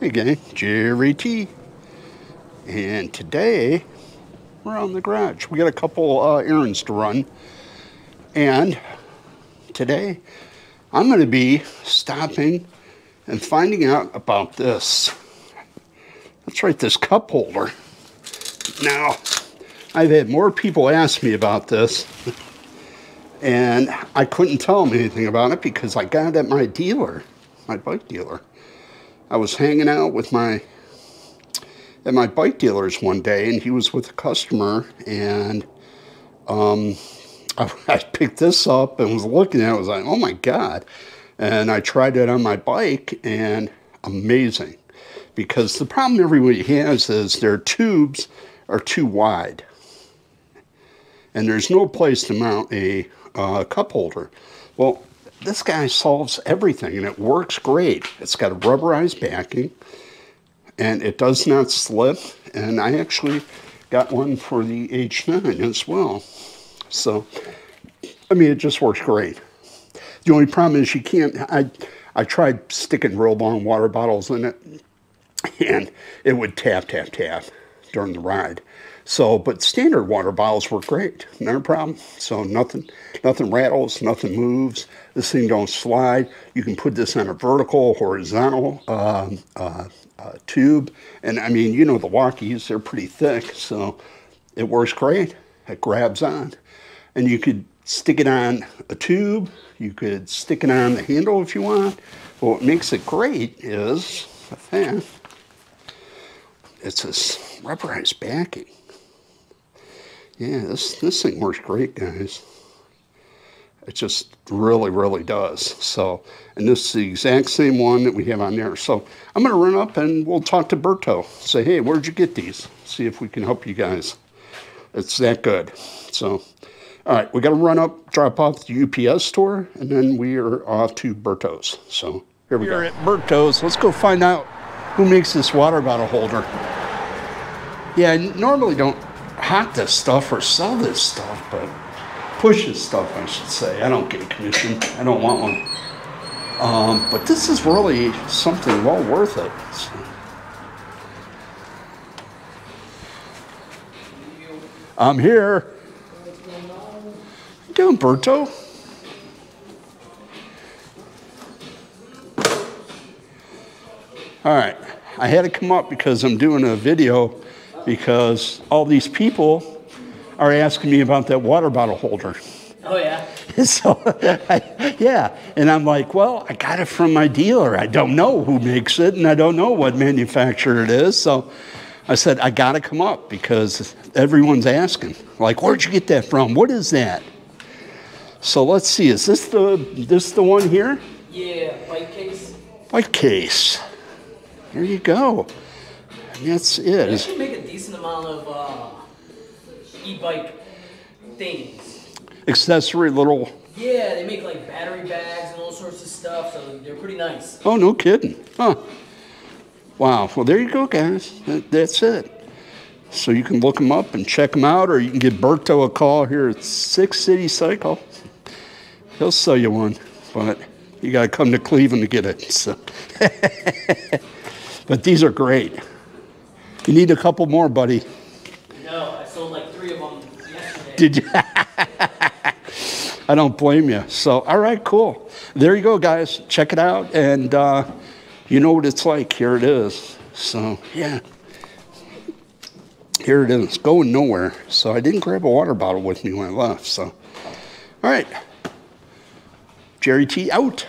Again, Jerry T. And today, we're on the garage. We got a couple errands to run. And today, I'm going to be stopping and finding out about this. That's right, this cup holder. Now, I've had more people ask me about this. And I couldn't tell them anything about it because I got it at my dealer, my bike dealer. I was hanging out with my bike dealer's one day, and he was with a customer, and I picked this up and was looking at it. I was like, oh my God. And I tried it on my bike, and amazing. Because the problem everybody has is their tubes are too wide. And there's no place to mount a cup holder. Well, this guy solves everything, and it works great. It's got a rubberized backing, and it does not slip. And I actually got one for the H9 as well. So, I mean, it just works great. The only problem is you can't, I tried sticking real long water bottles in it, and it would tap, tap, tap during the ride. So, but standard water bottles were great, not a problem. So nothing rattles, nothing moves. This thing don't slide. You can put this on a vertical, horizontal tube. And I mean, you know, the walkies, they're pretty thick. So it works great. It grabs on. And you could stick it on a tube. You could stick it on the handle if you want. But what makes it great is the fact it's this rubberized backing. Yeah, this thing works great, guys. It just really, really does. So, and this is the exact same one that we have on there. So, I'm going to run up and we'll talk to Berto. Say, hey, where'd you get these? See if we can help you guys. It's that good. So, all right, we got to run up, drop off the UPS store, and then we are off to Berto's. So, here we go. We're at Berto's. Let's go find out who makes this water bottle holder. Yeah, I normally don't hot this stuff or sell this stuff, but push this stuff, I should say. I don't get a commission. I don't want one. But this is really something well worth it. So. I'm here. How you doing, Berto? All right. I had to come up because I'm doing a video because all these people are asking me about that water bottle holder. Oh, yeah? So, yeah. And I'm like, well, I got it from my dealer. I don't know who makes it, and I don't know what manufacturer it is. So I said, I got to come up because everyone's asking. Like, where'd you get that from? What is that? So let's see. Is this the one here? Yeah, Bikase. Bikase. There you go. That's it. You should make a decent amount of e-bike things. Accessory little... Yeah, they make like battery bags and all sorts of stuff, so they're pretty nice. Oh, no kidding. Huh. Wow. Well, there you go, guys. That's it. So you can look them up and check them out, or you can give Berto a call here at Six City Cycle. He'll sell you one, but you got to come to Cleveland to get it. So. But these are great. You need a couple more, buddy. No, I sold like 3 of them yesterday. Did you? I don't blame you. So, all right, cool. There you go, guys. Check it out, and you know what it's like. Here it is. So, yeah. Here it is. Going nowhere. So I didn't grab a water bottle with me when I left. So, all right. Jerry T out.